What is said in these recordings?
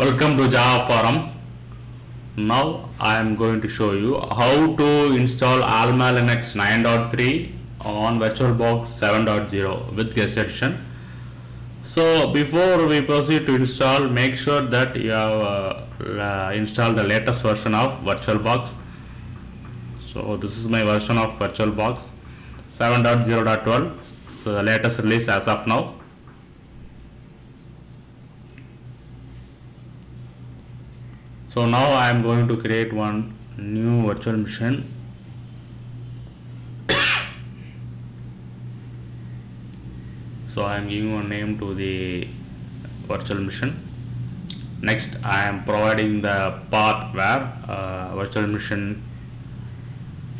Welcome to Java Forum. Now I am going to show you how to install AlmaLinux 9.3 on VirtualBox 7.0 with Guest Addition. So before we proceed to install, make sure that you have installed the latest version of VirtualBox. So this is my version of VirtualBox 7.0.12. So the latest release as of now. So now I am going to create one new virtual machine. So I am giving a name to the virtual machine. Next, I am providing the path where virtual machine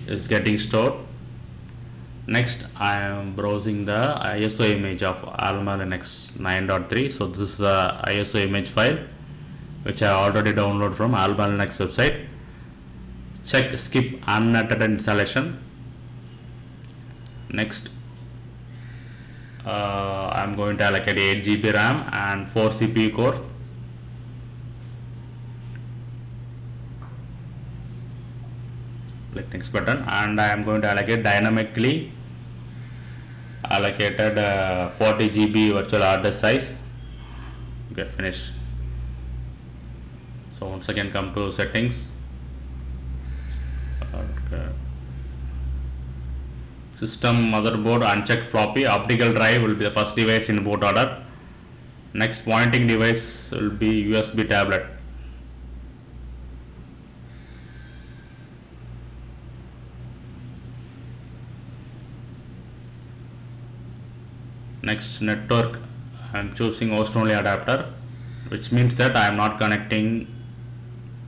is getting stored. Next, I am browsing the ISO image of AlmaLinux 9.3. So this is the ISO image file which I already downloaded from AlmaLinux website. Check skip unnetted installation. Next, I'm going to allocate 8 GB RAM and 4 CPU cores. Click next button, and I am going to allocate dynamically allocated 40 GB virtual hard disk size. Okay, finish. So once again come to settings. Okay. System motherboard, uncheck floppy. Optical drive will be the first device in boot order. Next pointing device will be USB tablet. Next network, I am choosing host only adapter, which means that I am not connecting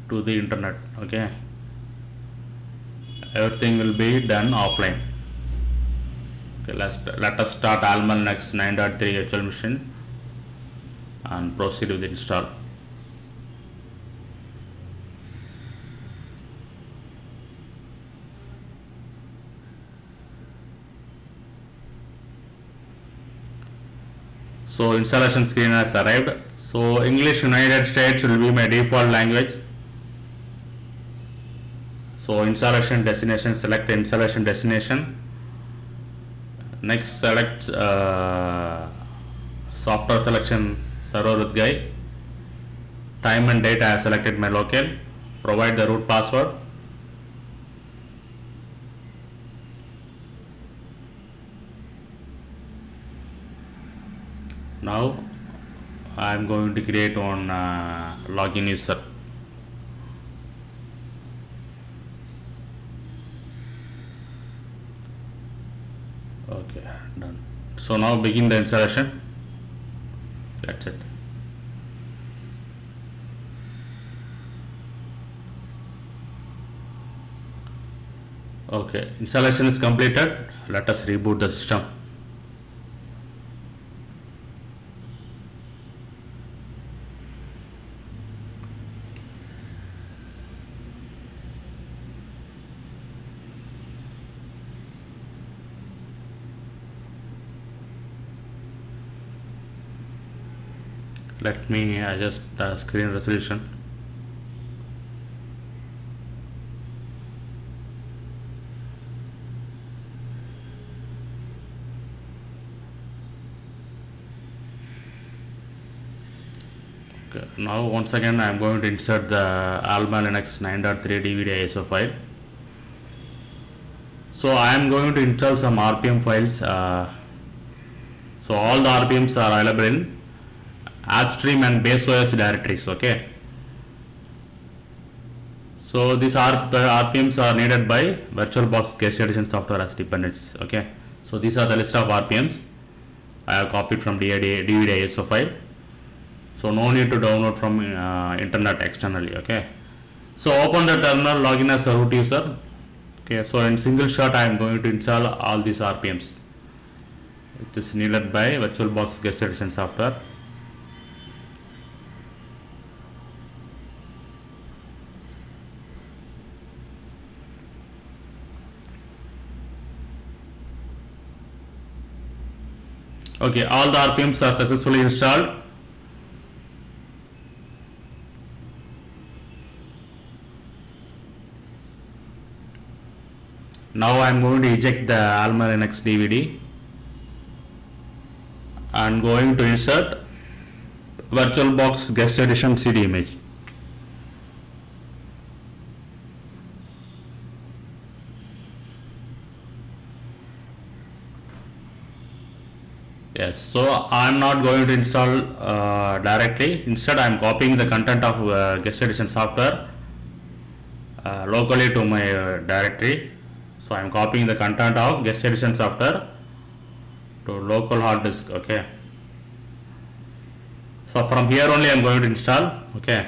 to the internet. Okay, everything will be done offline. Okay, let us start AlmaLinux 9.3 virtual machine and proceed with the install. So installation screen has arrived. So English United States will be my default language. So installation destination, select the installation destination. Next, select software selection server with guy. Time and date, I have selected my locale. Provide the root password. Now I am going to create one login user. Okay, done. So now begin the installation. That's it. Okay, installation is completed. Let us reboot the system. Let me adjust the screen resolution. Okay, now once again I am going to insert the AlmaLinux 9.3 DVD ISO file. So I am going to install some RPM files. So all the RPMs are available in AppStream and BaseOS directories. Okay, so these RPMs are needed by VirtualBox Guest Addition software as dependencies. Okay, so these are the list of RPMs I have copied from DVD ISO file. So no need to download from internet externally. Okay, so open the terminal, login as a root user. Okay, so in single shot I am going to install all these RPMs which is needed by VirtualBox Guest Addition software. Okay, all the RPMs are successfully installed. Now I am going to eject the AlmaLinux DVD and going to insert VirtualBox Guest Edition CD image. Yes, so I am not going to install directly. Instead, I am copying the content of Guest Edition software locally to my directory. So I am copying the content of Guest Edition software to local hard disk. Okay. So from here only I am going to install. Okay.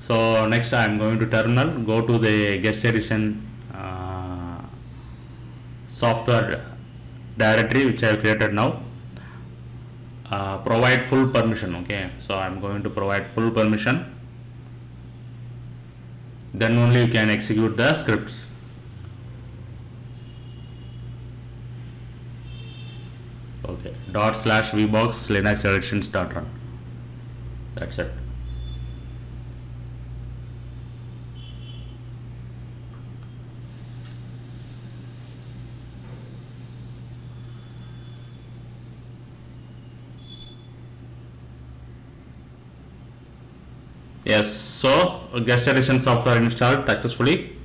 So next I am going to terminal. Go to the Guest Edition software directory which I have created now. Provide full permission. Okay. So I am going to provide full permission. Then only you can execute the scripts. Okay, ./vbox_linux_selections.run. That's it. Yes, so Guest Edition software installed successfully.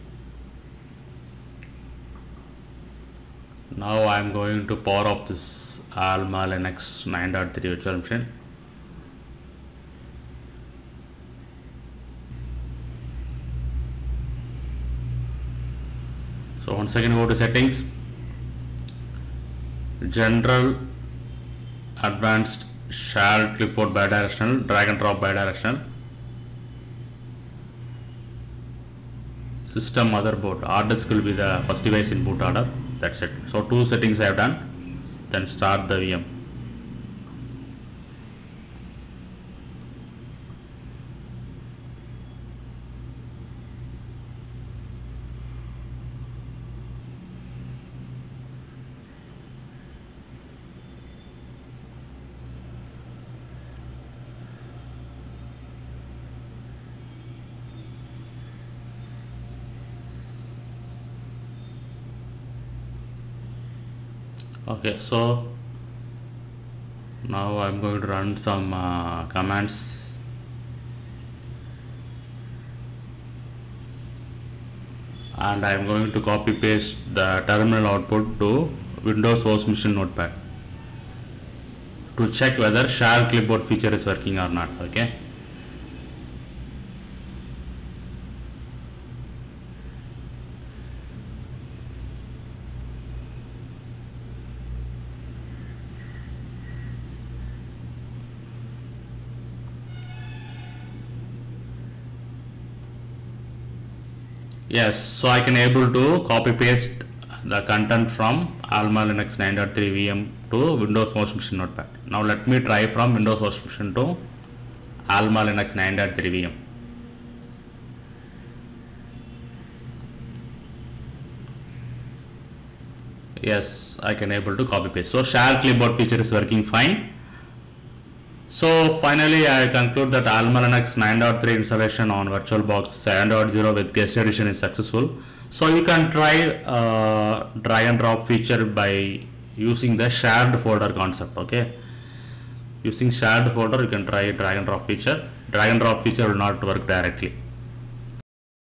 Now I am going to power off this AlmaLinux 9.3 virtual machine. So once again go to settings, general, advanced, shared clipboard bidirectional, drag and drop bidirectional, system motherboard, hard disk will be the first device in boot order. That's it. So 2 settings I have done. Then start the VM. Okay, so now I'm going to run some commands. And I'm going to copy paste the terminal output to Windows host machine notepad to check whether share clipboard feature is working or not. Okay. Yes, so I can able to copy paste the content from AlmaLinux 9.3 VM to Windows host machine notepad. Now let me try from Windows host machine to AlmaLinux 9.3 VM. Yes, I can able to copy paste. So share clipboard feature is working fine. So finally, I conclude that AlmaLinux 9.3 installation on VirtualBox 7.0 with Guest Edition is successful. So you can try drag and drop feature by using the shared folder concept. Okay, using shared folder you can try drag and drop feature. Drag and drop feature will not work directly.